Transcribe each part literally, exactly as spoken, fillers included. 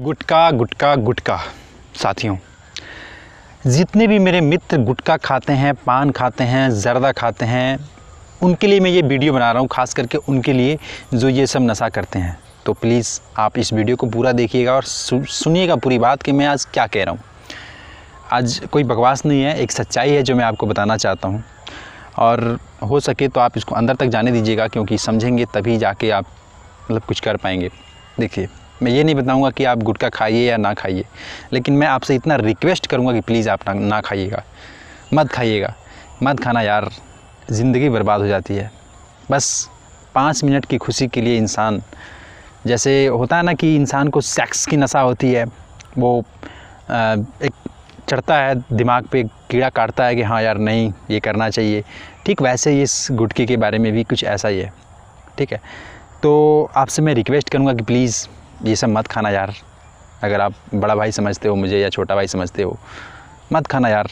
गुटखा गुटखा गुटखा साथियों, जितने भी मेरे मित्र गुटखा खाते हैं, पान खाते हैं, जर्दा खाते हैं, उनके लिए मैं ये वीडियो बना रहा हूँ, ख़ास करके उनके लिए जो ये सब नशा करते हैं। तो प्लीज़ आप इस वीडियो को पूरा देखिएगा और सुनिएगा पूरी बात कि मैं आज क्या कह रहा हूँ। आज कोई बकवास नहीं है, एक सच्चाई है जो मैं आपको बताना चाहता हूँ, और हो सके तो आप इसको अंदर तक जाने दीजिएगा, क्योंकि समझेंगे तभी जाके आप मतलब कुछ कर पाएंगे। देखिए, मैं ये नहीं बताऊंगा कि आप गुटखा खाइए या ना खाइए, लेकिन मैं आपसे इतना रिक्वेस्ट करूंगा कि प्लीज़ आप ना ना खाइएगा, मत खाइएगा, मत खाना यार, ज़िंदगी बर्बाद हो जाती है। बस पाँच मिनट की खुशी के लिए इंसान, जैसे होता है ना कि इंसान को सेक्स की नशा होती है, वो एक चढ़ता है दिमाग पे, कीड़ा काटता है कि हाँ यार नहीं ये करना चाहिए, ठीक वैसे ही इस गुटखे के बारे में भी कुछ ऐसा ही है, ठीक है। तो आपसे मैं रिक्वेस्ट करूँगा कि प्लीज़ ये सब मत खाना यार, अगर आप बड़ा भाई समझते हो मुझे या छोटा भाई समझते हो, मत खाना यार।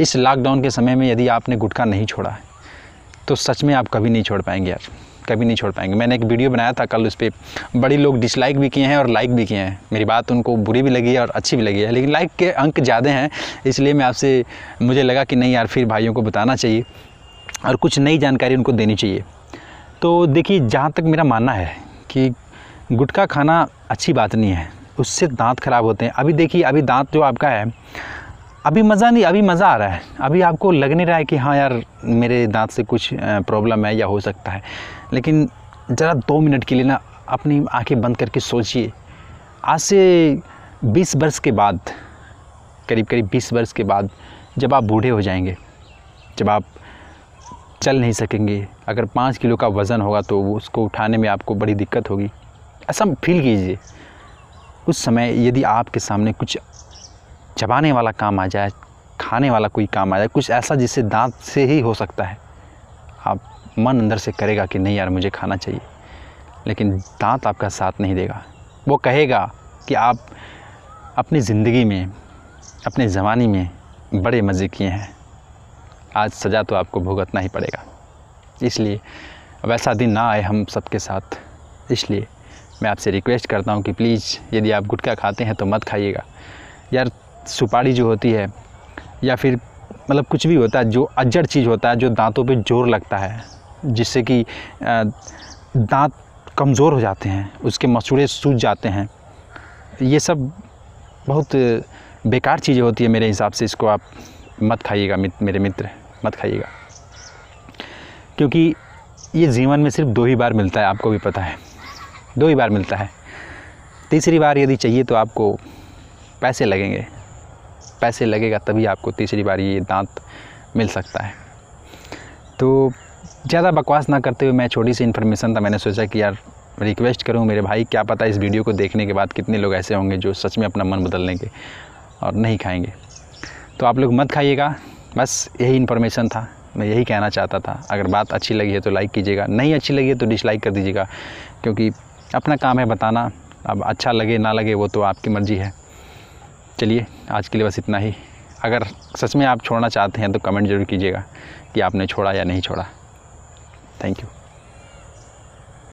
इस लॉकडाउन के समय में यदि आपने गुटखा नहीं छोड़ा है तो सच में आप कभी नहीं छोड़ पाएंगे यार, कभी नहीं छोड़ पाएंगे। मैंने एक वीडियो बनाया था कल, उस पर बड़े लोग डिसलाइक भी किए हैं और लाइक भी किए हैं। मेरी बात उनको बुरी भी लगी है और अच्छी भी लगी है, लेकिन लाइक के अंक ज़्यादा हैं, इसलिए मैं आपसे मुझे लगा कि नहीं यार, फिर भाइयों को बताना चाहिए और कुछ नई जानकारी उनको देनी चाहिए। तो देखिए, जहाँ तक मेरा मानना है कि गुटखा खाना अच्छी बात नहीं है, उससे दांत ख़राब होते हैं। अभी देखिए, अभी दांत जो आपका है, अभी मज़ा नहीं, अभी मज़ा आ रहा है, अभी आपको लग नहीं रहा है कि हाँ यार मेरे दांत से कुछ प्रॉब्लम है या हो सकता है। लेकिन ज़रा दो मिनट के लिए ना अपनी आंखें बंद करके सोचिए, आज से बीस वर्ष के बाद, करीब करीब बीस वर्ष के बाद, जब आप बूढ़े हो जाएंगे, जब आप चल नहीं सकेंगे, अगर पाँच किलो का वज़न होगा तो उसको उठाने में आपको बड़ी दिक्कत होगी, ऐसा फील कीजिए। उस समय यदि आपके सामने कुछ चबाने वाला काम आ जाए, खाने वाला कोई काम आ जाए, कुछ ऐसा जिससे दांत से ही हो सकता है, आप मन अंदर से करेगा कि नहीं यार मुझे खाना चाहिए, लेकिन दांत आपका साथ नहीं देगा। वो कहेगा कि आप अपनी ज़िंदगी में, अपने ज़माने में बड़े मज़े किए हैं, आज सज़ा तो आपको भुगतना ही पड़ेगा। इसलिए वैसा दिन ना आए हम सबके साथ, इसलिए मैं आपसे रिक्वेस्ट करता हूँ कि प्लीज़ यदि आप गुटखा खाते हैं तो मत खाइएगा यार। सुपारी जो होती है या फिर मतलब कुछ भी होता है जो अजड़ चीज़ होता है, जो दांतों पे जोर लगता है, जिससे कि दांत कमज़ोर हो जाते हैं, उसके मसूड़े सूज जाते हैं, ये सब बहुत बेकार चीज़ें होती है मेरे हिसाब से। इसको आप मत खाइएगा मेरे मित्र, मत खाइएगा, क्योंकि ये जीवन में सिर्फ दो ही बार मिलता है, आपको भी पता है, दो ही बार मिलता है। तीसरी बार यदि चाहिए तो आपको पैसे लगेंगे, पैसे लगेगा तभी आपको तीसरी बार ये दांत मिल सकता है। तो ज़्यादा बकवास ना करते हुए, मैं छोटी सी इन्फॉर्मेशन था, मैंने सोचा कि यार रिक्वेस्ट करूँ मेरे भाई, क्या पता इस वीडियो को देखने के बाद कितने लोग ऐसे होंगे जो सच में अपना मन बदल लेंगे और नहीं खाएंगे। तो आप लोग मत खाइएगा, बस यही इन्फॉर्मेशन था, मैं यही कहना चाहता था। अगर बात अच्छी लगी है तो लाइक कीजिएगा, नहीं अच्छी लगी है तो डिसलाइक कर दीजिएगा, क्योंकि अपना काम है बताना, अब अच्छा लगे ना लगे वो तो आपकी मर्ज़ी है। चलिए, आज के लिए बस इतना ही। अगर सच में आप छोड़ना चाहते हैं तो कमेंट ज़रूर कीजिएगा कि आपने छोड़ा या नहीं छोड़ा। Thank you.